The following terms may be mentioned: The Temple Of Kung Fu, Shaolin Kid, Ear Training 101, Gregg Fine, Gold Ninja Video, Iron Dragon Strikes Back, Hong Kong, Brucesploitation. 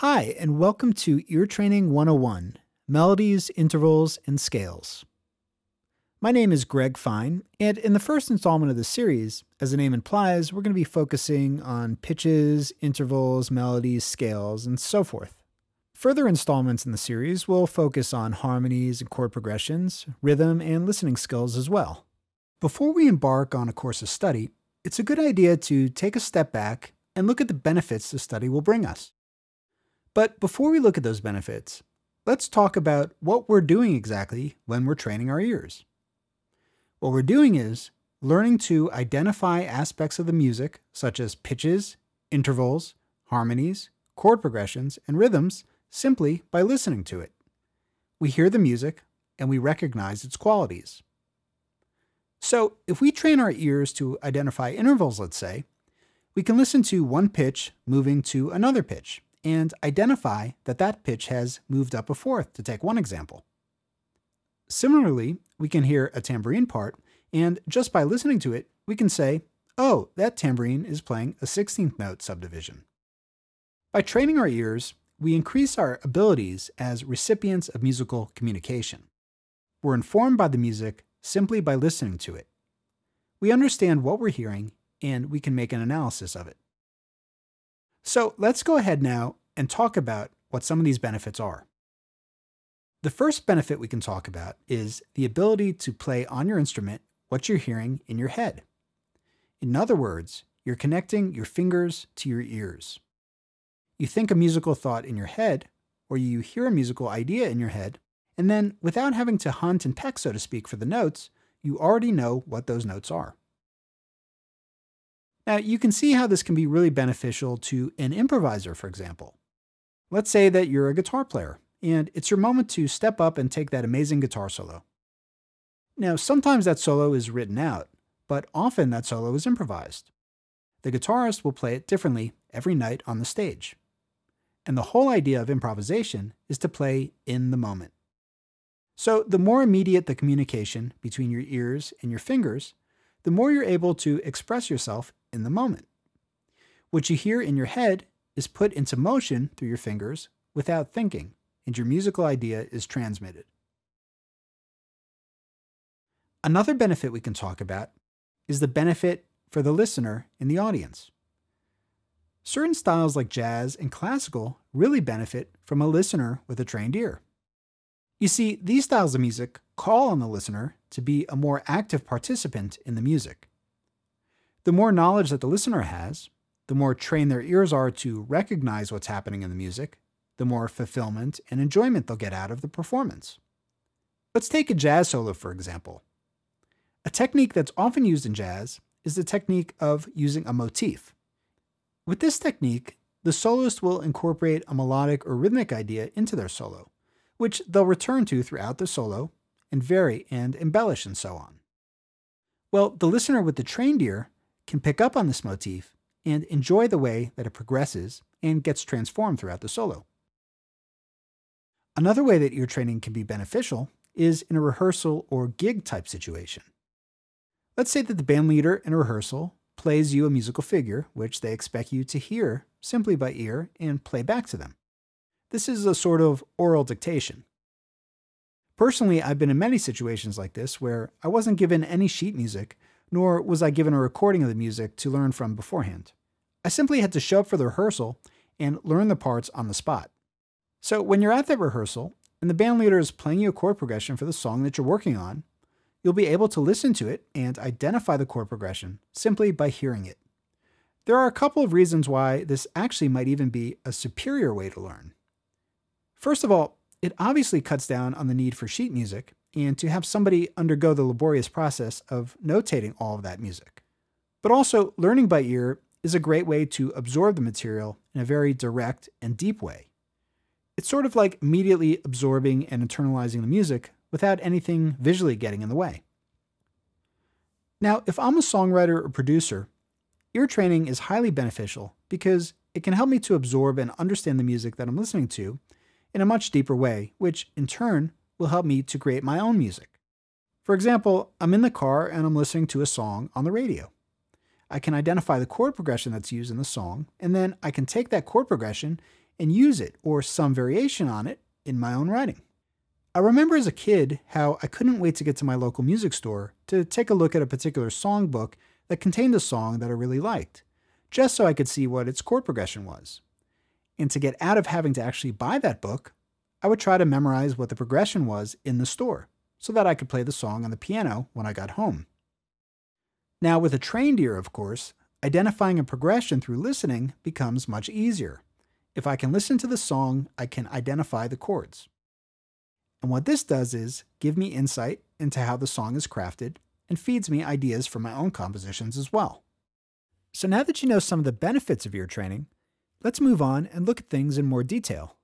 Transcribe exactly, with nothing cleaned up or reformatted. Hi, and welcome to Ear Training one oh one, Melodies, Intervals, and Scales. My name is Gregg Fine, and in the first installment of this series, as the name implies, we're going to be focusing on pitches, intervals, melodies, scales, and so forth. Further installments in the series will focus on harmonies and chord progressions, rhythm, and listening skills as well. Before we embark on a course of study, it's a good idea to take a step back and look at the benefits the study will bring us. But before we look at those benefits, let's talk about what we're doing exactly when we're training our ears. What we're doing is learning to identify aspects of the music, such as pitches, intervals, harmonies, chord progressions, and rhythms, simply by listening to it. We hear the music, and we recognize its qualities. So if we train our ears to identify intervals, let's say, we can listen to one pitch moving to another pitch, and identify that that pitch has moved up a fourth, to take one example. Similarly, we can hear a tambourine part, and just by listening to it, we can say, oh, that tambourine is playing a sixteenth note subdivision. By training our ears, we increase our abilities as recipients of musical communication. We're informed by the music simply by listening to it. We understand what we're hearing, and we can make an analysis of it. So let's go ahead now and talk about what some of these benefits are. The first benefit we can talk about is the ability to play on your instrument what you're hearing in your head. In other words, you're connecting your fingers to your ears. You think a musical thought in your head, or you hear a musical idea in your head, and then without having to hunt and peck, so to speak, for the notes, you already know what those notes are. Now, you can see how this can be really beneficial to an improviser, for example. Let's say that you're a guitar player, and it's your moment to step up and take that amazing guitar solo. Now, sometimes that solo is written out, but often that solo is improvised. The guitarist will play it differently every night on the stage. And the whole idea of improvisation is to play in the moment. So the more immediate the communication between your ears and your fingers, the more you're able to express yourself in the moment. What you hear in your head is put into motion through your fingers without thinking, and your musical idea is transmitted. Another benefit we can talk about is the benefit for the listener in the audience. Certain styles like jazz and classical really benefit from a listener with a trained ear. You see, these styles of music call on the listener to be a more active participant in the music. The more knowledge that the listener has, the more trained their ears are to recognize what's happening in the music, the more fulfillment and enjoyment they'll get out of the performance. Let's take a jazz solo, for example. A technique that's often used in jazz is the technique of using a motif. With this technique, the soloist will incorporate a melodic or rhythmic idea into their solo, which they'll return to throughout the solo, and vary and embellish and so on. Well, the listener with the trained ear can pick up on this motif and enjoy the way that it progresses and gets transformed throughout the solo. Another way that ear training can be beneficial is in a rehearsal or gig type situation. Let's say that the band leader in a rehearsal plays you a musical figure, which they expect you to hear simply by ear and play back to them. This is a sort of oral dictation. Personally, I've been in many situations like this where I wasn't given any sheet music, nor was I given a recording of the music to learn from beforehand. I simply had to show up for the rehearsal and learn the parts on the spot. So when you're at that rehearsal and the band leader is playing you a chord progression for the song that you're working on, you'll be able to listen to it and identify the chord progression simply by hearing it. There are a couple of reasons why this actually might even be a superior way to learn. First of all, it obviously cuts down on the need for sheet music and to have somebody undergo the laborious process of notating all of that music. But also, learning by ear is a great way to absorb the material in a very direct and deep way. It's sort of like immediately absorbing and internalizing the music without anything visually getting in the way. Now, if I'm a songwriter or producer, ear training is highly beneficial because it can help me to absorb and understand the music that I'm listening to in a much deeper way, which in turn will help me to create my own music. For example, I'm in the car and I'm listening to a song on the radio. I can identify the chord progression that's used in the song, and then I can take that chord progression and use it, or some variation on it, in my own writing. I remember as a kid how I couldn't wait to get to my local music store to take a look at a particular songbook that contained a song that I really liked, just so I could see what its chord progression was. And to get out of having to actually buy that book, I would try to memorize what the progression was in the store, so that I could play the song on the piano when I got home. Now, with a trained ear, of course, identifying a progression through listening becomes much easier. If I can listen to the song, I can identify the chords. And what this does is give me insight into how the song is crafted and feeds me ideas for my own compositions as well. So now that you know some of the benefits of ear training, let's move on and look at things in more detail.